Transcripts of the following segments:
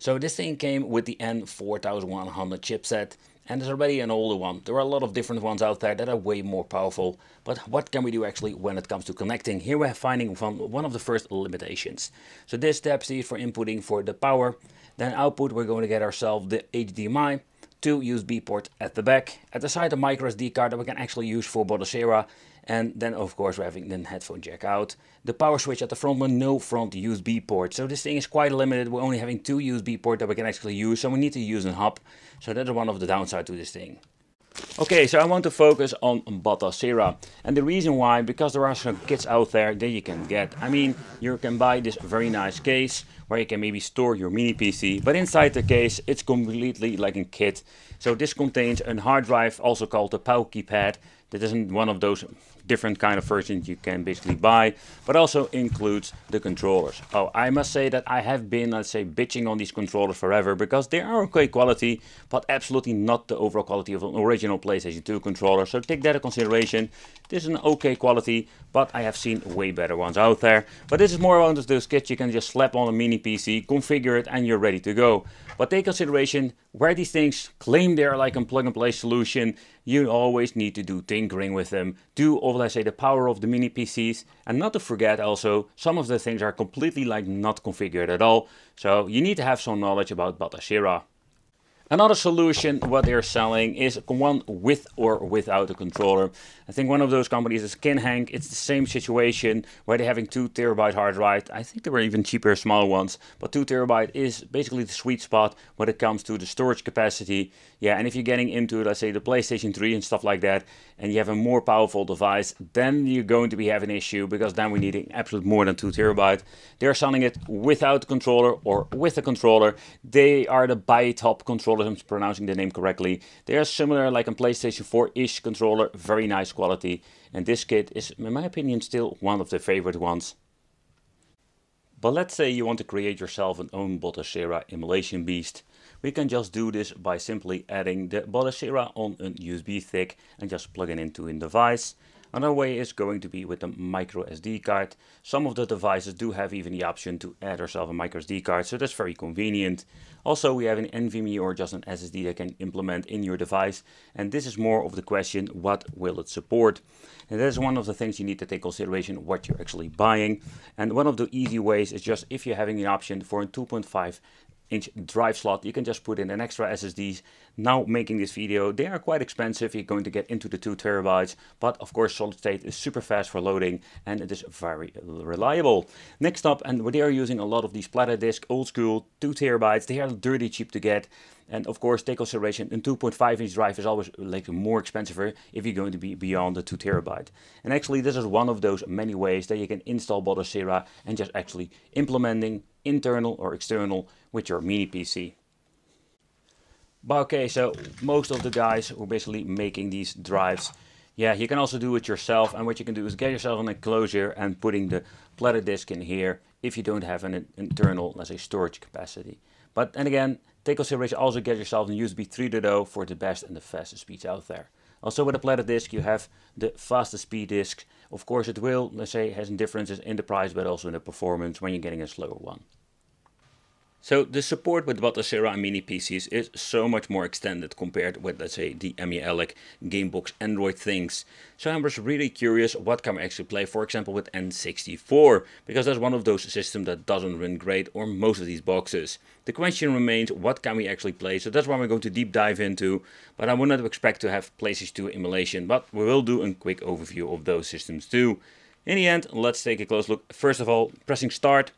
So this thing came with the N4100 chipset, and it's already an older one. There are a lot of different ones out there that are way more powerful, but what can we do actually when it comes to connecting? Here we're finding one of the first limitations. So this tab is for inputting for the power, then output we're going to get ourselves the HDMI, 2 USB ports at the back, at the side a microSD card that we can actually use for Batocera, and then of course we're having the headphone jack out. The power switch at the front with no front USB port. So this thing is quite limited. We're only having 2 USB ports that we can actually use, so we need to use a hub. So that's one of the downsides to this thing. Okay, so I want to focus on Batocera, and the reason why, because there are some kits out there that you can get. I mean, you can buy this very nice case where you can maybe store your mini PC, but inside the case it's completely like a kit. So this contains a hard drive, also called the Paukipad. That isn't one of those different kind of versions you can basically buy, but also includes the controllers. Oh, I must say that I have been, let's say, bitching on these controllers forever, because they are okay quality, but absolutely not the overall quality of an original PlayStation 2 controller. So take that into consideration. This is an okay quality, but I have seen way better ones out there. But this is more one of those kits you can just slap on a mini PC, configure it, and you're ready to go. But take consideration where these things claim they're like a plug-and-play solution. You always need to do tinkering with them, do all, let's say, the power of the mini PCs, and not to forget also some of the things are completely like not configured at all. So you need to have some knowledge about Batocera. Another solution what they're selling is one with or without a controller. I think one of those companies is Kinhank. It's the same situation where they're having 2 terabyte hard drive. I think there were even cheaper small ones, but 2 terabyte is basically the sweet spot when it comes to the storage capacity. Yeah, and if you're getting into, let's say, the PlayStation 3 and stuff like that, and you have a more powerful device, then you're going to be having an issue, because then we need absolute more than 2 terabyte. They're selling it without a controller or with a controller. They are the Batocera controller. I'm pronouncing the name correctly. They are similar like a PlayStation 4-ish controller, very nice quality, and this kit is, in my opinion, still one of the favorite ones. But let's say you want to create yourself an own Batocera emulation beast. We can just do this by simply adding the Batocera on a USB stick and just plug it into a device. Another way is going to be with a micro SD card. Some of the devices do have even the option to add ourselves a micro SD card, so that's very convenient. Also, we have an NVMe or just an SSD that can implement in your device. And this is more of the question, what will it support? And that is one of the things you need to take consideration what you're actually buying. And one of the easy ways is just if you're having an option for a 2.5-inch drive slot, you can just put in an extra SSDs. Now making this video, they are quite expensive. You're going to get into the 2 terabytes, but of course solid state is super fast for loading, and it is very reliable. Next up, and they are using a lot of these platter discs, old school 2 terabytes. They are dirty cheap to get, and of course take consideration a 2.5-inch drive is always like more expensive if you're going to be beyond the 2 terabyte. And actually this is one of those many ways that you can install Batocera and just actually implementing internal or external with your mini PC. But okay, so most of the guys who are basically making these drives, yeah, you can also do it yourself. And what you can do is get yourself an enclosure and putting the platter disc in here if you don't have an internal, let's say, storage capacity. But then again, take consideration also get yourself an USB 3DO for the best and the fastest speeds out there. Also with a platter disc, you have the fastest speed disc. Of course, it will, let's say, has differences in the price, but also in the performance when you're getting a slower one. So the support with Batocera and mini PCs is so much more extended compared with, let's say, the ME-ALEC, Gamebox, Android things. So I was really curious what can we actually play, for example, with N64, because that's one of those systems that doesn't run great on most of these boxes. The question remains, what can we actually play? So that's what we're going to deep dive into, but I would not expect to have PlayStation 2 emulation, but we will do a quick overview of those systems too. In the end, let's take a close look. First of all, pressing start.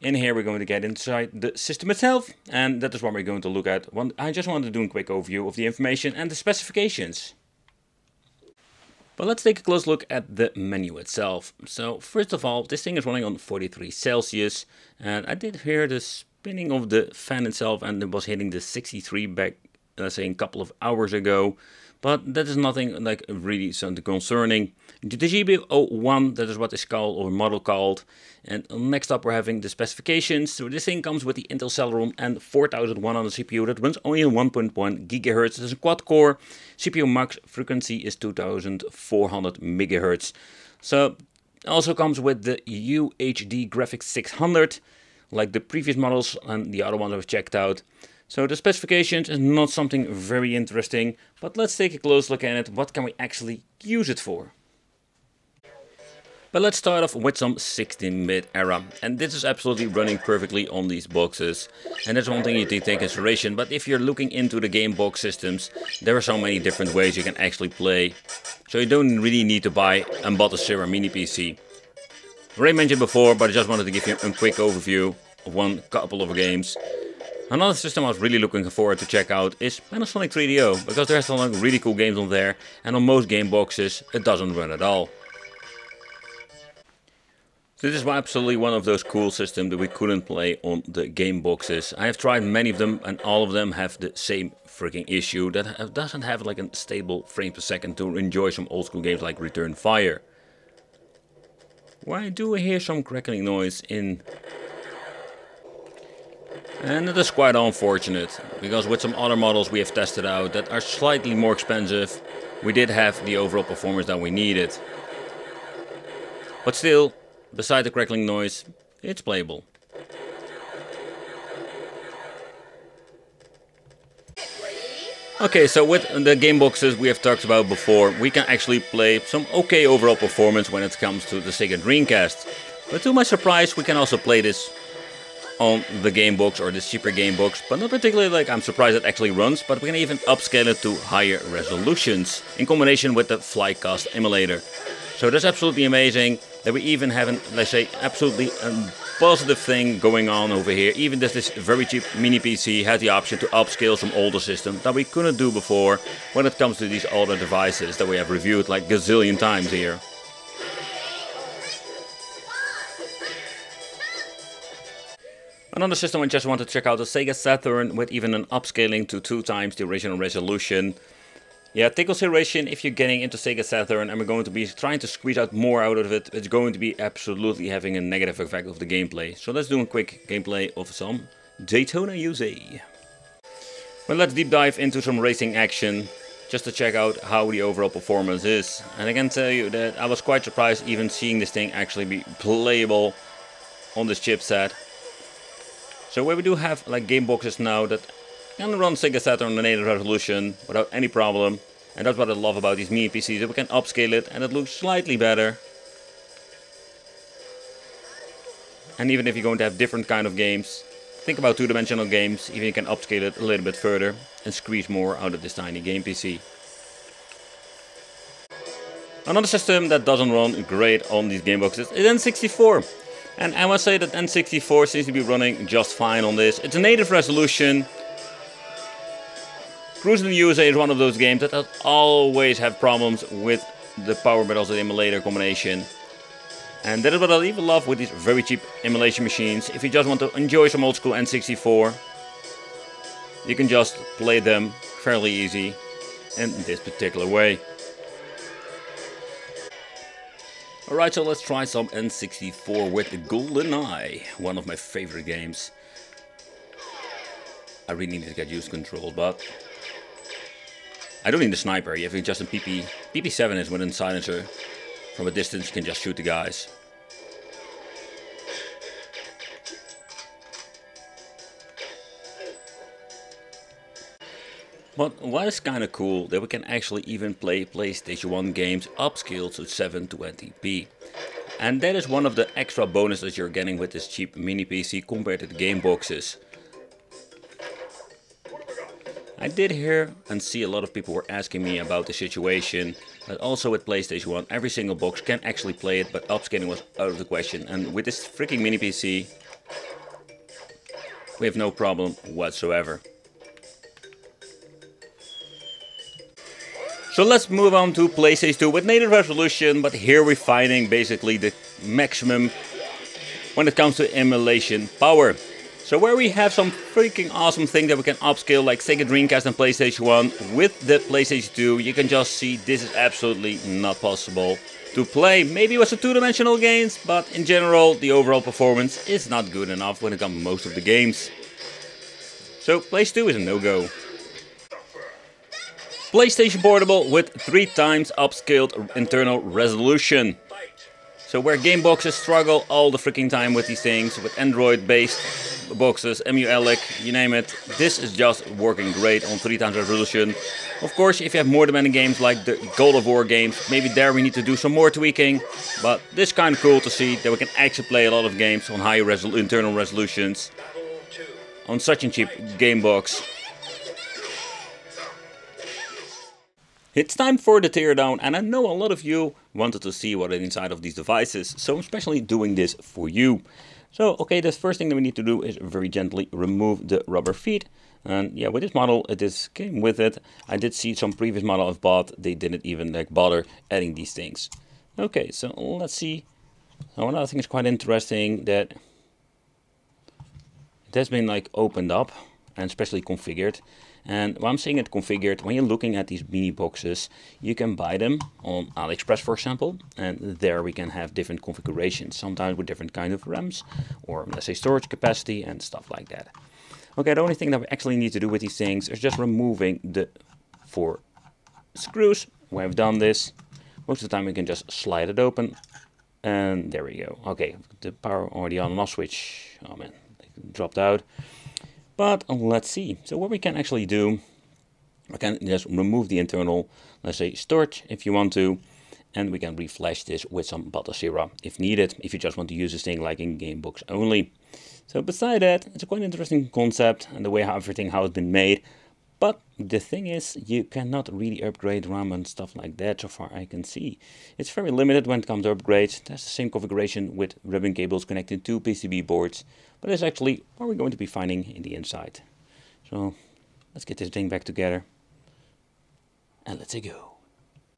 In here, we're going to get inside the system itself, and that is what we're going to look at. I just wanted to do a quick overview of the information and the specifications. But let's take a close look at the menu itself. So first of all, this thing is running on 43 Celsius, and I did hear the spinning of the fan itself, and it was hitting the 63 back, let's say, a couple of hours ago. But that is nothing like really something concerning. The GB01, that is what is called or model called. And next up we're having the specifications. So this thing comes with the Intel Celeron and N4100 CPU that runs only in 1.1 gigahertz. It's a quad core. CPU max frequency is 2400 megahertz. So also comes with the UHD graphics 600. like the previous models and the other ones I've checked out. So the specifications is not something very interesting, but let's take a close look at it. What can we actually use it for? But let's start off with some 16-bit era, and this is absolutely running perfectly on these boxes. And that's one thing you need to take into consideration, but if you're looking into the game box systems, there are so many different ways you can actually play. So you don't really need to buy a Batocera mini PC. I already mentioned before, but I just wanted to give you a quick overview of one couple of games. Another system I was really looking forward to check out is Panasonic 3DO, because there's some really cool games on there, and on most game boxes it doesn't run at all. This is absolutely one of those cool systems that we couldn't play on the game boxes. I have tried many of them and all of them have the same freaking issue that doesn't have like a stable frame per second to enjoy some old school games like Return Fire. Why do I hear some crackling noise in? And that is quite unfortunate, because with some other models we have tested out that are slightly more expensive, we did have the overall performance that we needed. But still, beside the crackling noise, it's playable. Okay, so with the game boxes we have talked about before, we can actually play some okay overall performance when it comes to the Sega Dreamcast. But to my surprise, we can also play this on the game box or the cheaper game box, but not particularly, like, I'm surprised it actually runs, but we can even upscale it to higher resolutions in combination with the Flycast emulator. So that's absolutely amazing that we even have an, let's say, absolutely a positive thing going on over here. Even that this very cheap mini PC had the option to upscale some older systems that we couldn't do before when it comes to these older devices that we have reviewed like gazillion times here. Another system I just want to check out is Sega Saturn, with even an upscaling to 2 times the original resolution. Yeah, take consideration if you're getting into Sega Saturn and we're going to be trying to squeeze out more out of it, it's going to be absolutely having a negative effect of the gameplay. So let's do a quick gameplay of some Daytona USA. Well, let's deep dive into some racing action just to check out how the overall performance is. And I can tell you that I was quite surprised even seeing this thing actually be playable on this chipset. So where we do have like game boxes now that can run Sega Saturn on the native resolution without any problem, and that's what I love about these mini PCs, that we can upscale it and it looks slightly better. And even if you're going to have different kind of games, think about two-dimensional games, even you can upscale it a little bit further and squeeze more out of this tiny game PC. Another system that doesn't run great on these game boxes is N64. And I must say that N64 seems to be running just fine on this. It's a native resolution. Cruising in the USA is one of those games that always have problems with the power but also the emulator combination. And that is what I even love with these very cheap emulation machines. If you just want to enjoy some old school N64, you can just play them fairly easy in this particular way. Alright, so let's try some N64 with GoldenEye, one of my favorite games. I really need to get used to controls, but I don't need the sniper. You have just a PP7 is within silencer. From a distance you can just shoot the guys. But what is kind of cool that we can actually even play PlayStation 1 games upscaled to 720p. And that is one of the extra bonuses you're getting with this cheap mini PC compared to the game boxes. I did hear and see a lot of people were asking me about the situation, but also with PlayStation 1, every single box can actually play it, but upscaling was out of the question. And with this freaking mini PC, we have no problem whatsoever. So let's move on to PlayStation 2 with native resolution, but here we're finding basically the maximum when it comes to emulation power. So where we have some freaking awesome thing that we can upscale like Sega Dreamcast and PlayStation 1, with the PlayStation 2 you can just see this is absolutely not possible to play. Maybe it was a two-dimensional games, but in general the overall performance is not good enough when it comes to most of the games. So PlayStation 2 is a no-go. PlayStation Portable with 3 times upscaled internal resolution. So where game boxes struggle all the freaking time with these things, with Android-based boxes, ME-ALEC, you name it, this is just working great on 3x resolution. Of course, if you have more demanding games like the God of War games, maybe there we need to do some more tweaking. But this is kind of cool to see that we can actually play a lot of games on high internal resolutions on such a cheap game box. It's time for the teardown, and I know a lot of you wanted to see what is inside of these devices, so I'm especially doing this for you. So, okay, the first thing that we need to do is very gently remove the rubber feet. And yeah, with this model, it is came with it. I did see some previous model I've bought, they didn't even like bother adding these things. Okay, so let's see. Now, another thing is quite interesting that it has been like opened up and especially configured. And when I'm saying it configured, when you're looking at these mini boxes, you can buy them on AliExpress, for example, and there we can have different configurations, sometimes with different kind of RAMs or let's say storage capacity and stuff like that. Okay, the only thing that we actually need to do with these things is just removing the 4 screws. When I've done this, most of the time we can just slide it open and there we go. Okay, the power or the on and off switch, oh man, it dropped out. But let's see. So what we can actually do, we can just remove the internal, let's say, storage if you want to. And we can reflash this with some Batocera if needed, if you just want to use this thing like in game box only. So beside that, it's a quite interesting concept and the way how everything how it's been made. But the thing is, you cannot really upgrade RAM and stuff like that so far I can see. It's very limited when it comes to upgrades. That's the same configuration with ribbon cables connected to PCB boards. But that's actually what we're going to be finding in the inside. So let's get this thing back together and let's go.